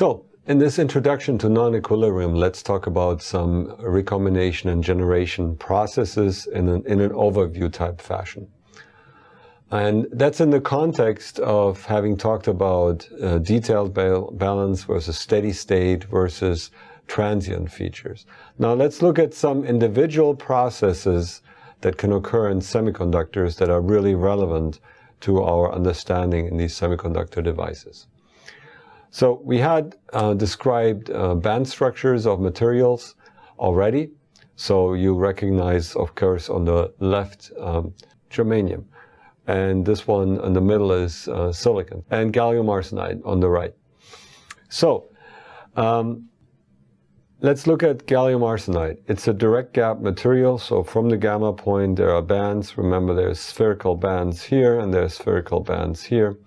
So, in this introduction to non-equilibrium, let's talk about some recombination and generation processes in an overview type fashion. And that's in the context of having talked about detailed balance versus steady state versus transient features. Now let's look at some individual processes that can occur in semiconductors that are really relevant to our understanding in these semiconductor devices. So we had described band structures of materials already. So you recognize, of course, on the left, germanium. And this one in the middle is silicon, and gallium arsenide on the right. So let's look at gallium arsenide. It's a direct gap material, so from the gamma point there are bands. Remember, there's spherical bands here and there's spherical bands here.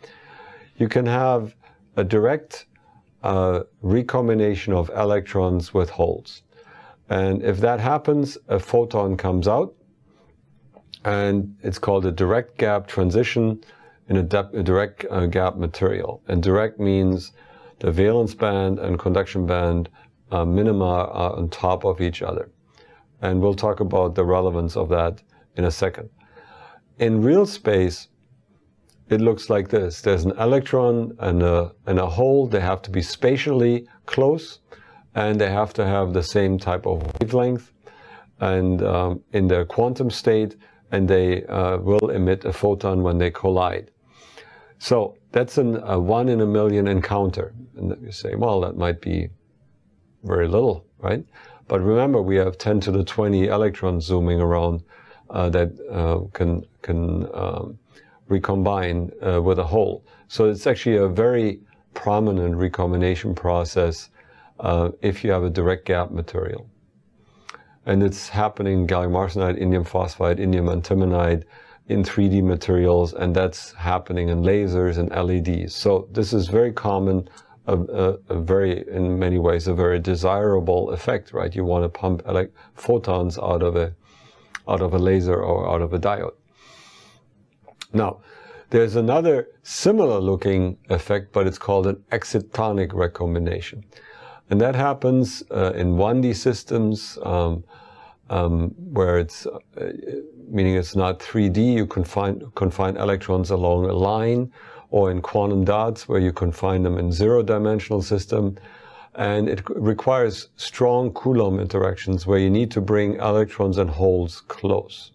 You can have a direct recombination of electrons with holes, and if that happens, a photon comes out. And it's called a direct gap transition in a direct gap material. And direct means the valence band and conduction band minima are on top of each other. And we'll talk about the relevance of that in a second. In real space, it looks like this. There's an electron and a hole. They have to be spatially close, and they have to have the same type of wavelength and in their quantum state, and they will emit a photon when they collide. So that's a 1 in a million encounter. And you say, well, that might be very little, right? But remember, we have 10 to the 20 electrons zooming around that can recombine with a hole. So it's actually a very prominent recombination process if you have a direct gap material. And it's happening in gallium arsenide, indium phosphide, indium antimonide, in 3D materials, and that's happening in lasers and LEDs. So this is very common, in many ways, a very desirable effect, right? You want to pump photons out of a laser or out of a diode. Now, there's another similar looking effect, but it's called an excitonic recombination. And that happens in 1D systems, where it's, meaning it's not 3D, you confine electrons along a line, or in quantum dots, where you confine them in zero-dimensional system. And it requires strong Coulomb interactions, where you need to bring electrons and holes close.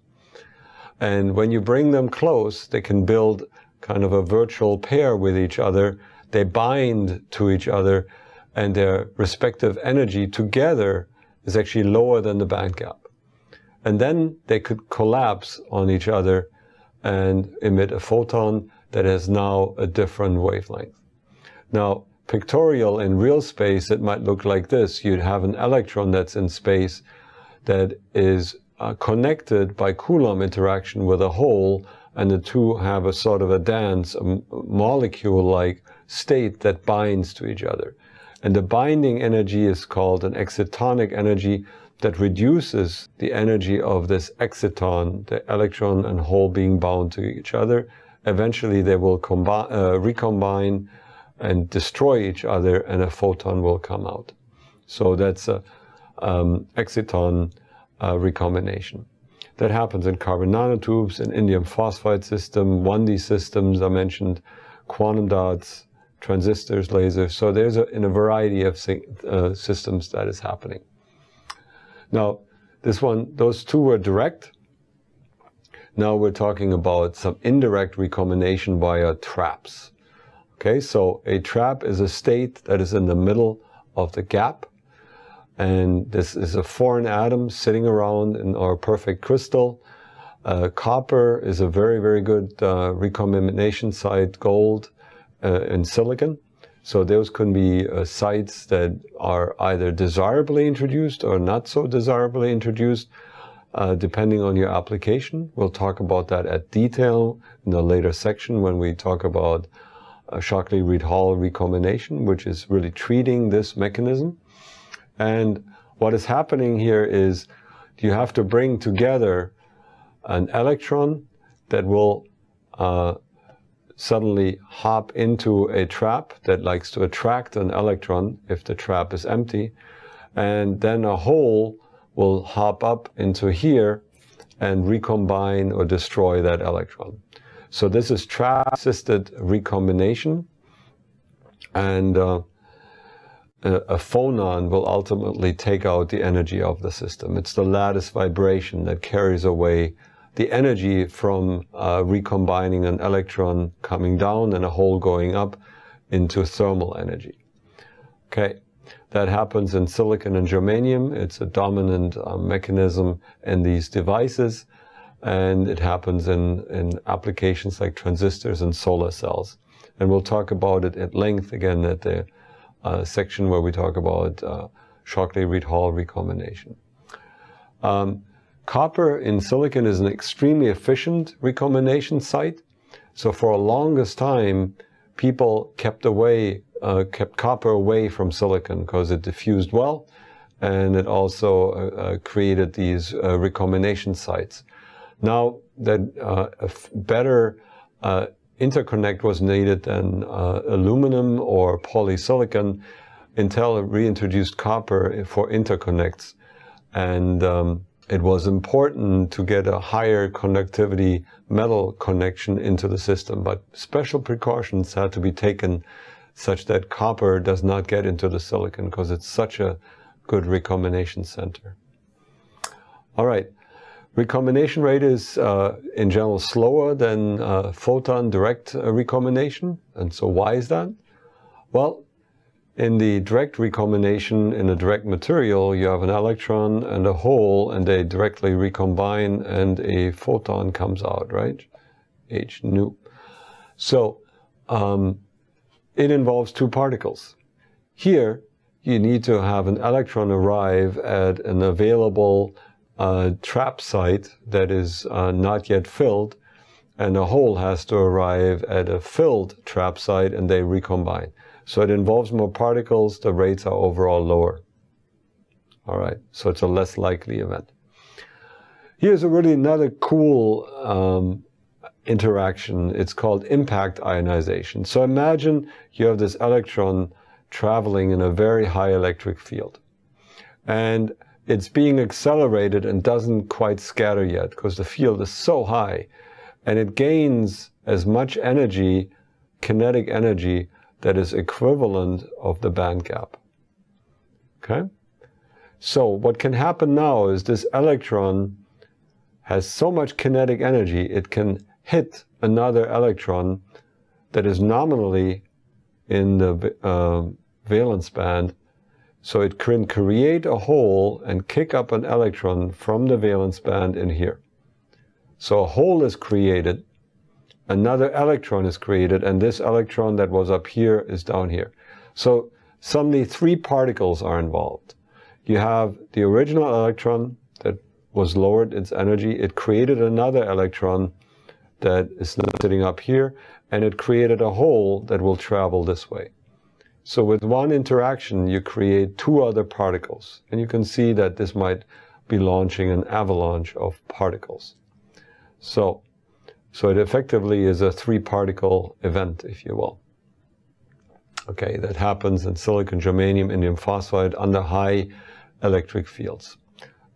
And when you bring them close, they can build kind of a virtual pair with each other. They bind to each other, and their respective energy together is actually lower than the band gap. And then they could collapse on each other and emit a photon that has now a different wavelength. Now, pictorial in real space, it might look like this. You'd have an electron that's in space that is connected by Coulomb interaction with a hole, and the two have a sort of a dance, a molecule-like state that binds to each other. And the binding energy is called an excitonic energy that reduces the energy of this exciton, the electron and hole being bound to each other. Eventually they will recombine and destroy each other, and a photon will come out. So that's an exciton recombination. That happens in carbon nanotubes, in indium phosphide system, 1D systems I mentioned, quantum dots, transistors, lasers. So there's in a variety of systems that is happening. Now, this one, those two were direct. Now we're talking about some indirect recombination via traps. Okay, so a trap is a state that is in the middle of the gap. And this is a foreign atom sitting around in our perfect crystal. Copper is a very, very good recombination site, gold. In silicon. So those can be sites that are either desirably introduced or not so desirably introduced, depending on your application. We'll talk about that at detail in a later section when we talk about Shockley-Reed-Hall recombination, which is really treating this mechanism. And what is happening here is you have to bring together an electron that will suddenly hop into a trap that likes to attract an electron if the trap is empty, and then a hole will hop up into here and recombine or destroy that electron. So this is trap-assisted recombination, and a phonon will ultimately take out the energy of the system. It's the lattice vibration that carries away the energy from recombining an electron coming down and a hole going up into thermal energy. Okay, that happens in silicon and germanium. It's a dominant mechanism in these devices, and it happens in applications like transistors and solar cells. And we'll talk about it at length again at the section where we talk about Shockley-Reed-Hall recombination. Copper in silicon is an extremely efficient recombination site. So for a longest time, people kept copper away from silicon because it diffused well, and it also created these recombination sites. Now that better interconnect was needed than aluminum or polysilicon, Intel reintroduced copper for interconnects, and it was important to get a higher conductivity metal connection into the system, but special precautions had to be taken such that copper does not get into the silicon because it's such a good recombination center. All right, recombination rate is in general slower than photon direct recombination. And so why is that? Well, in the direct recombination in a direct material, you have an electron and a hole, and they directly recombine, and a photon comes out, right? H nu. So it involves two particles. Here, you need to have an electron arrive at an available trap site that is not yet filled, and a hole has to arrive at a filled trap site, and they recombine. So it involves more particles, the rates are overall lower. All right, so it's a less likely event. Here's another cool interaction. It's called impact ionization. So imagine you have this electron traveling in a very high electric field, and it's being accelerated and doesn't quite scatter yet because the field is so high, and it gains as much energy, kinetic energy, that is equivalent of the band gap. Okay? So what can happen now is this electron has so much kinetic energy, it can hit another electron that is nominally in the valence band. So it can create a hole and kick up an electron from the valence band in here. So a hole is created, another electron is created, and this electron that was up here is down here. So suddenly three particles are involved. You have the original electron that was lowered its energy, it created another electron that is now sitting up here, and it created a hole that will travel this way. So with one interaction, you create two other particles, and you can see that this might be launching an avalanche of particles. So it effectively is a three-particle event, if you will. Okay, that happens in silicon, germanium, indium phosphide under high electric fields.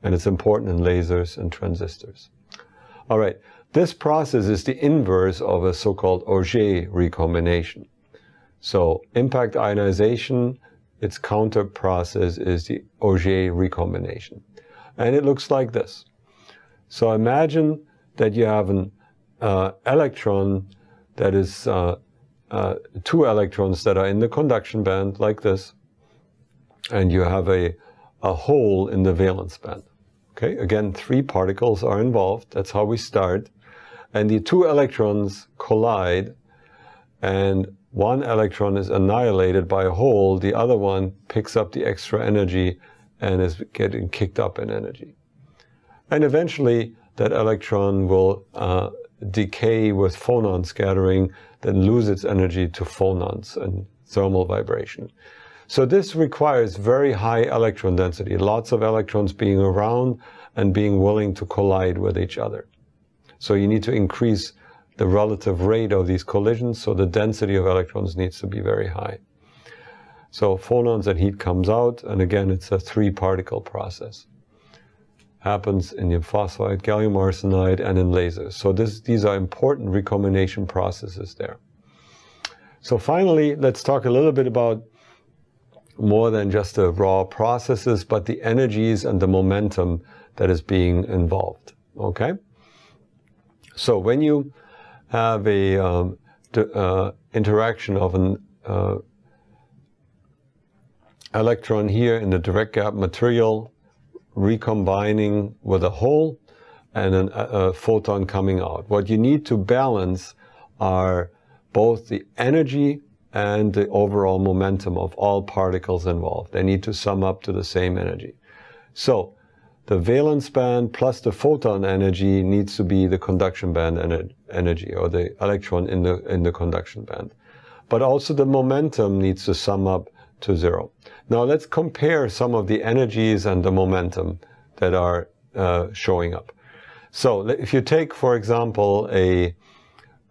And it's important in lasers and transistors. All right, this process is the inverse of a so-called Auger recombination. So impact ionization, its counter process is the Auger recombination. And it looks like this. So imagine that you have an electron that is two electrons that are in the conduction band like this, and you have a hole in the valence band. Okay, again, three particles are involved. That's how we start, and the two electrons collide, and one electron is annihilated by a hole. The other one picks up the extra energy and is getting kicked up in energy, and eventually that electron will decay with phonon scattering, then lose its energy to phonons and thermal vibration. So this requires very high electron density, lots of electrons being around and being willing to collide with each other. So you need to increase the relative rate of these collisions, so the density of electrons needs to be very high. So phonons and heat comes out, and again it's a three-particle process. Happens in indium phosphide, gallium arsenide, and in lasers. So these are important recombination processes there. So finally, let's talk a little bit about more than just the raw processes, but the energies and the momentum that is being involved, okay? So when you have a interaction of an electron here in the direct gap material recombining with a hole and a photon coming out, what you need to balance are both the energy and the overall momentum of all particles involved. They need to sum up to the same energy. So the valence band plus the photon energy needs to be the conduction band energy, or the electron in the conduction band. But also the momentum needs to sum up to zero. Now let's compare some of the energies and the momentum that are showing up. So if you take, for example, a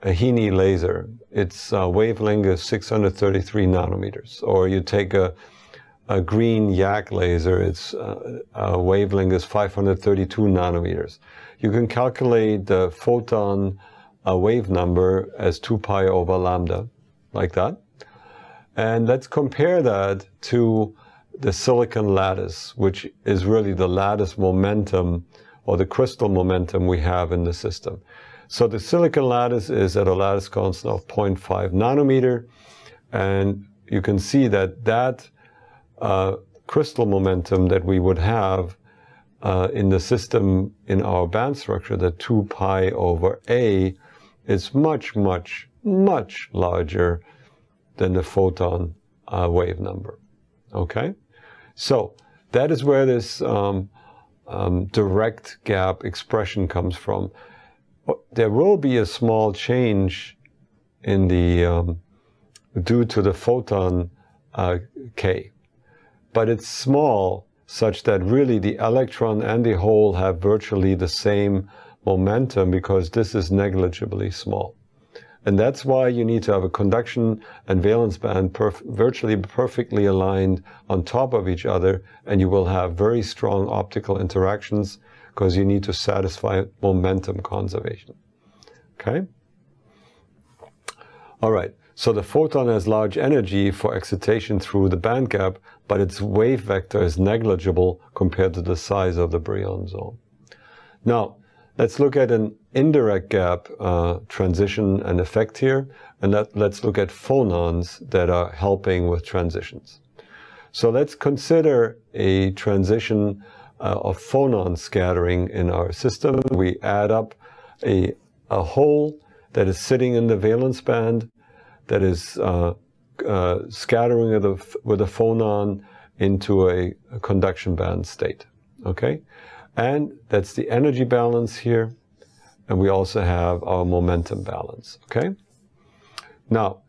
HeNe laser, its wavelength is 633 nanometers. Or you take a green YAG laser, its wavelength is 532 nanometers. You can calculate the photon wave number as 2 pi over lambda, like that. And let's compare that to the silicon lattice, which is really the lattice momentum or the crystal momentum we have in the system. So the silicon lattice is at a lattice constant of 0.5 nanometer, and you can see that crystal momentum that we would have in the system in our band structure, the 2 pi over A, is much, much, much larger than the photon wave number, okay? So that is where this direct gap expression comes from. There will be a small change in the due to the photon k, but it's small such that really the electron and the hole have virtually the same momentum, because this is negligibly small. And that's why you need to have a conduction and valence band virtually perfectly aligned on top of each other, and you will have very strong optical interactions, because you need to satisfy momentum conservation, okay? All right, so the photon has large energy for excitation through the band gap, but its wave vector is negligible compared to the size of the Brillouin zone. Now, let's look at an indirect gap transition and effect here, and let's look at phonons that are helping with transitions. So let's consider a transition of phonon scattering in our system. We add up a hole that is sitting in the valence band, that is scattering with a phonon into a conduction band state, okay? And that's the energy balance here, and we also have our momentum balance, okay? Now,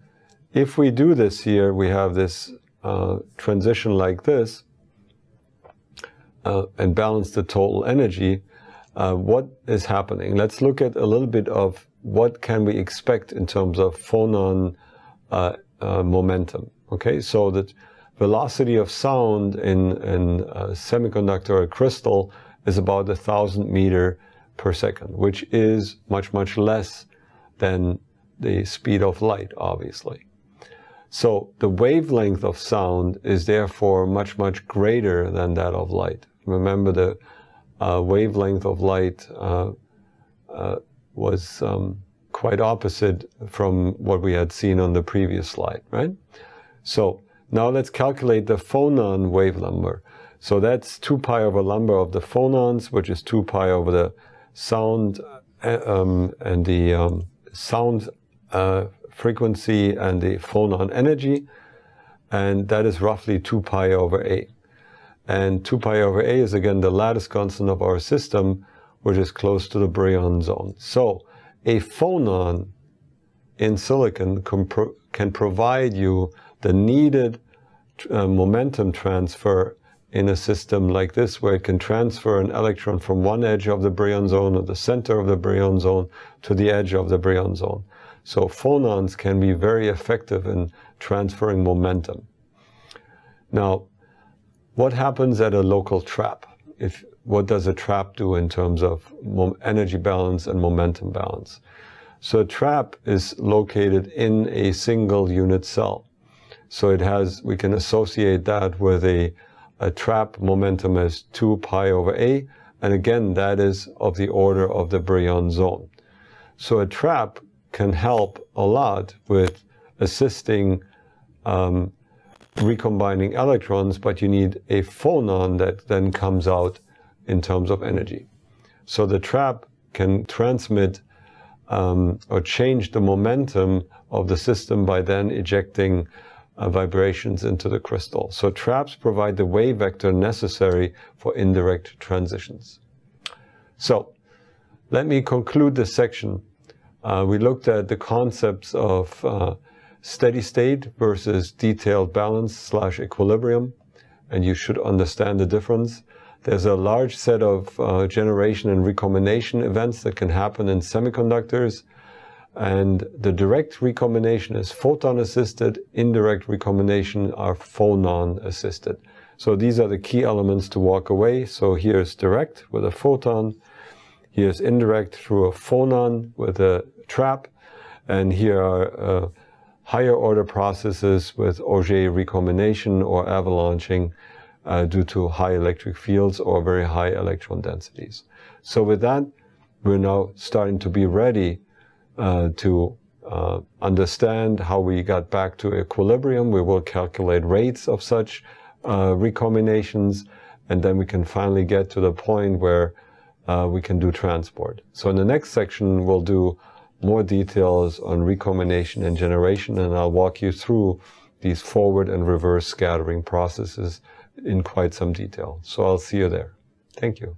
if we do this here, we have this transition like this, and balance the total energy, what is happening? Let's look at a little bit of what can we expect in terms of phonon momentum, okay? So the velocity of sound in a semiconductor or a crystal is about 1,000 meters per second, which is much, much less than the speed of light, obviously. So the wavelength of sound is therefore much, much greater than that of light. Remember, the wavelength of light was quite opposite from what we had seen on the previous slide, right? So now let's calculate the phonon wave number. So that's 2 pi over lambda of the phonons, which is 2 pi over the sound and the sound frequency and the phonon energy, and that is roughly 2 pi over A. And 2 pi over A is again the lattice constant of our system, which is close to the Brillouin zone. So a phonon in silicon can provide you the needed momentum transfer in a system like this, where it can transfer an electron from one edge of the baryon zone or the center of the baryon zone to the edge of the baryon zone. So phonons can be very effective in transferring momentum. Now, what happens at a local trap? What does a trap do in terms of energy balance and momentum balance? So a trap is located in a single unit cell. So it has, we can associate that with a trap momentum as 2 pi over A, and again that is of the order of the baryon zone. So a trap can help a lot with assisting recombining electrons, but you need a phonon that then comes out in terms of energy. So the trap can transmit or change the momentum of the system by then ejecting vibrations into the crystal. So traps provide the wave vector necessary for indirect transitions. So let me conclude this section. We looked at the concepts of steady state versus detailed balance / equilibrium, and you should understand the difference. There's a large set of generation and recombination events that can happen in semiconductors. And the direct recombination is photon-assisted, indirect recombination are phonon-assisted. So these are the key elements to walk away. So here's direct with a photon, here's indirect through a phonon with a trap, and here are higher order processes with Auger recombination or avalanching due to high electric fields or very high electron densities. So with that, we're now starting to be ready to understand how we got back to equilibrium. We will calculate rates of such recombinations, and then we can finally get to the point where we can do transport. So in the next section, we'll do more details on recombination and generation, and I'll walk you through these forward and reverse scattering processes in quite some detail. So I'll see you there. Thank you.